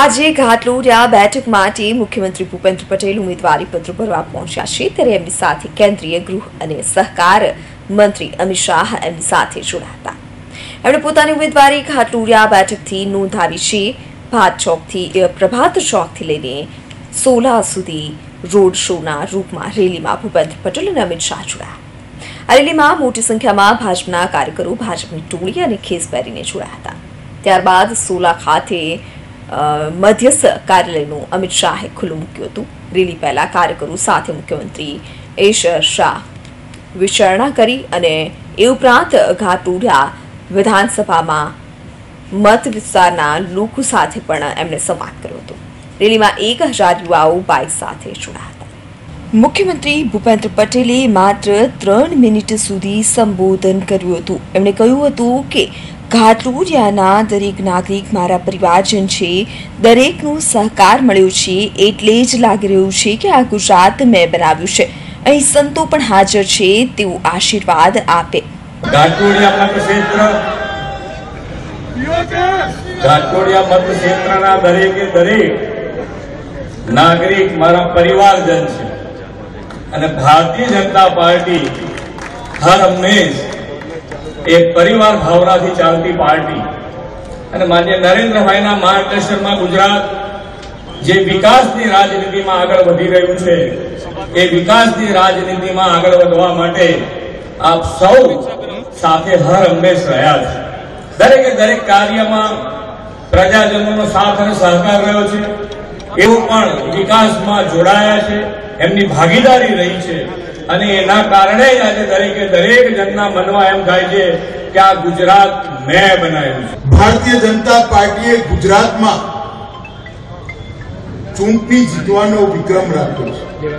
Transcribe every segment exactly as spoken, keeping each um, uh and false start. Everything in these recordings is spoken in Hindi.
આજે ઘાટલોડિયા બેઠક માટે મુખ્યમંત્રી ભૂપેન્દ્ર પટેલ ઉમેદવારી પત્ર ભરવા પહોંચ્યા છે ત્યારે એમની સાથે કેન્દ્રીય ગૃહ અને સહકાર મંત્રી અમિત શાહ એમની સાથે જોડાયા હતા। એમણે પોતાની ઉમેદવારી ઘાટલોડિયા બેઠકથી નોંધાવી છે। ભાત ચોકથી પ્રભાત ચોકથી લઈને સોલા સુધી રોડ શોના રૂપમાં રેલીમાં ભૂપેન્દ્ર પટેલ અને અમિત શાહ જોડાયા। આ રેલીમાં મોટી સંખ્યામાં ભાજપના કાર્યકરો ભાજપની ટોળી અને ખેસ પહેરીને જોડાયા હતા। ત્યારબાદ સોલા ખાતે मध्यस्थ कार्यालय अमित शाह खुले मूक्यु। रेली पहला कार्यकरो साथ मुख्यमंत्री एश शाह विचारणा करी अने ए उपरांत घाटलोडिया विधानसभा में मत विस्तारना लोको साथे पण एमणे संवाद कर्यो हतो। रेली में एक हजार युवाओ बाइक साथे जोड़ाया हता। मुख्यमंत्री भूपेन्द्र पटेले मात्र त्रण मिनिट सुधी संबोधन कर्युं हतुं। एमणे कह्युं हतुं के घाटलोडियाना दरेक नागरिक मारा परिवारजन छे, दरेकनो सहकार मळ्यो छे, एटले ज लागी रह्युं छे के आ गुजरात में बनाव्युं छे। अहीं संतो पण हाजर छे, तेवो आशीर्वाद आपे। घाटलोडिया मतक्षेत्र घाटलोडिया मतक्षेत्रना दरेके दरेक नागरिक मारा परिवारजन छे अने भारतीय जनता पार्टी हर हमेशा एक परिवार भावना थी चालती पार्टी। माननीय नरेन्द्र भाई ना मार्गदर्शन में गुजरात जे विकास की राजनीति में आगे वधी रह्युं छे, ए विकास की राजनीति में आगे वधवा माटे आप सौ साथे हर हमेश रह्या छो। दरेके दरेक कार्य में प्रजाजनों साथ अने सहकार रह्यो छे। एवुं पण विकास में जोड़ाया छे, एमनी भागीदारी रही छे अने एना कारणे आज दरेके दरेक जनना मनवा एम थाय छे के आ गुजरात मैं बनाव्युं छे। भारतीय जनता पार्टीए गुजरात में चूंटणी जीतवानो विक्रम राख्यो छे।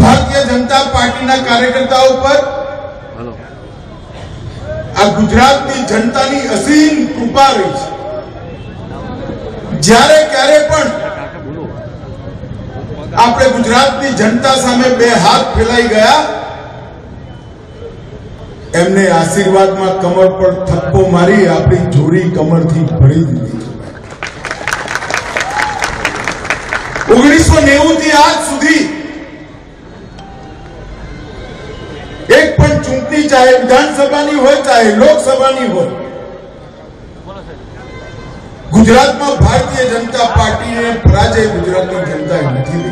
भारतीय जनता पार्टीना कार्यकर्ताओ पर आ गुजरातनी जनतानी असीम कृपा रही छे। ज्यारे क्यारे पण आपणे गुजरात की जनता सामे बे हाथ फैलाई गया, एमने आशीर्वाद में कमर पर थप्पो मारी आपणी जोड़ी कमर थी भरी दी। ओगनीस सौ नेवु थी आज सुधी एक पण चूंटणी चाहे विधानसभा नी होय चाहे लोकसभा नी होय गुजरात में भारतीय जनता पार्टी ने पराजय गुजरात की जनता नहीं देखी।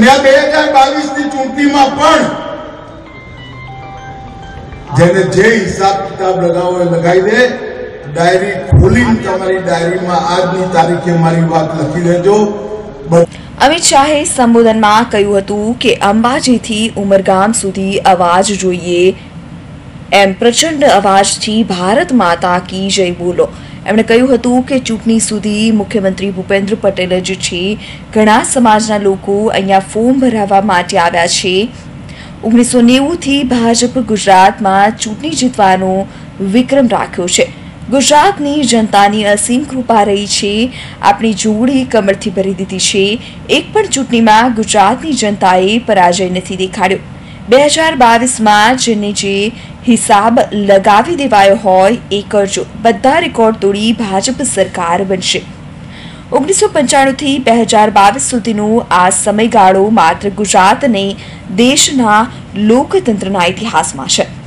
दो हज़ार बाईस की चूंटणी में पण जेने जे हिसाब किताब लगावे लगाई दे। डायरी खोली तमारी डायरी में आज की तारीखे मारी बात लखी लेजो। अमित शाहे संबोधन में कह्युं हतुं के अंबाजी थी उमरगाम सुधी अवाज जोईए। एम प्रचंड अवाज थी भारत माता की जय बोलो। एमने कह्युं हतुं के चूंटणी सुधी मुख्यमंत्री भूपेन्द्र पटेल जे छे घणा समाजना लोको अहींया फॉर्म भरावा माटे आव्या छे। ओगनीस सौ नेवु थी भाजप गुजरात में चूंटणी जीतवानो विक्रम राख्यो छे। गुजरातनी जनतानी असीम कृपा रही छे, आपणी जोड़ी कमरथी भरी दीधी छे। एक पण चूंटणीमां गुजरातनी जनताए पराजय नथी देखाड्यो। दो हज़ार बाईस में जेने जे हिसाब लगावी देवायो होय ए करजो। बधा रेकॉर्ड तोड़ी भाजप सरकार बनशे। ओगनीस सौ पंचाणु थी दो हज़ार बाईस सुधीनो आ समयगाळो मात्र गुजरात ने देशना लोकतंत्रना इतिहासमां छे।